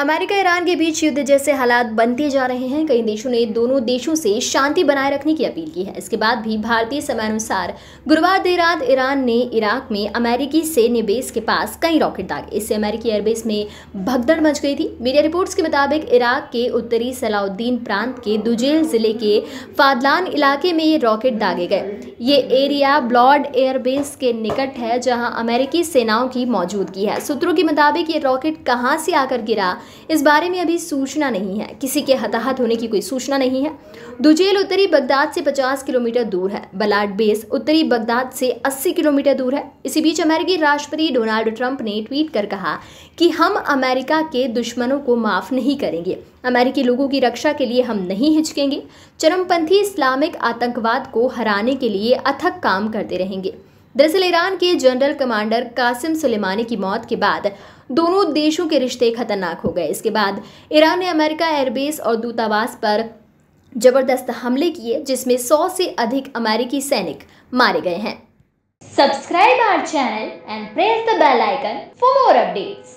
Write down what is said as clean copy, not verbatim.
America Iran के बीच युद्ध जैसे हालात बनते जा रहे हैं। कई देशों ने दोनों देशों से शांति बनाए रखने की अपील की है। इसके बाद भी भारतीय समयानुसार गुरुवार देर रात ईरान ने इराक में अमेरिकी सैन्य बेस के पास कई रॉकेट दागे। इससे अमेरिकी एयरबेस में भगदड़ मच गई थी। मीडिया रिपोर्ट्स के मुताबिक इराक के उत्तरी सलाहुद्दीन प्रांत के दुजैल जिले के फादलान इलाके में ये रॉकेट दागे गए। ये एरिया ब्लॉड एयरबेस के निकट है, जहाँ अमेरिकी सेनाओं की मौजूदगी है। सूत्रों के मुताबिक ये रॉकेट कहाँ से आकर गिरा, इस बारे में अभी सूचना नहीं है। किसी के हताहत होने की कोई सूचना नहीं है। दुजैल उत्तरी बगदाद से 50 किलोमीटर दूर है। बलाड बेस उत्तरी बगदाद से 80 किलोमीटर दूर है। इसी बीच अमेरिकी राष्ट्रपति डोनाल्ड ट्रंप ने ट्वीट कर कहा कि हम अमेरिका के दुश्मनों को माफ नहीं करेंगे। अमेरिकी लोगों की रक्षा के लिए हम नहीं हिचकेंगे। चरमपंथी इस्लामिक आतंकवाद को हराने के लिए अथक काम करते रहेंगे। दरअसल ईरान के जनरल कमांडर कासिम सुलेमानी की मौत के बाद दोनों देशों के रिश्ते खतरनाक हो गए। इसके बाद ईरान ने अमेरिका एयरबेस और दूतावास पर जबरदस्त हमले किए, जिसमें 100 से अधिक अमेरिकी सैनिक मारे गए हैं। Subscribe our channel and press the bell icon for more updates.